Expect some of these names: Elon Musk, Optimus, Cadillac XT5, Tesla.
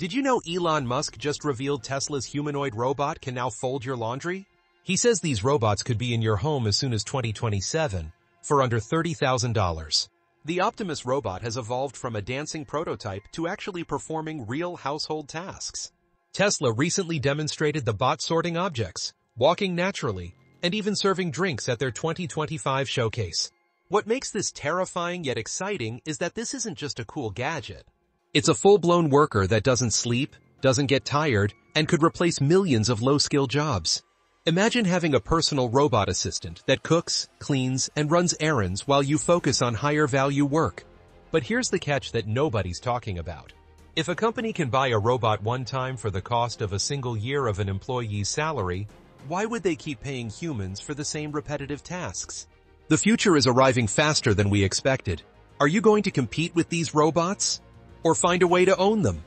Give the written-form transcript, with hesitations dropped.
Did you know Elon Musk just revealed Tesla's humanoid robot can now fold your laundry? He says these robots could be in your home as soon as 2027, for under $30,000. The Optimus robot has evolved from a dancing prototype to actually performing real household tasks. Tesla recently demonstrated the bot sorting objects, walking naturally, and even serving drinks at their 2025 showcase. What makes this terrifying yet exciting is that this isn't just a cool gadget. It's a full-blown worker that doesn't sleep, doesn't get tired, and could replace millions of low-skill jobs. Imagine having a personal robot assistant that cooks, cleans, and runs errands while you focus on higher-value work. But here's the catch that nobody's talking about. If a company can buy a robot one time for the cost of a single year of an employee's salary, why would they keep paying humans for the same repetitive tasks? The future is arriving faster than we expected. Are you going to compete with these robots? Or find a way to own them?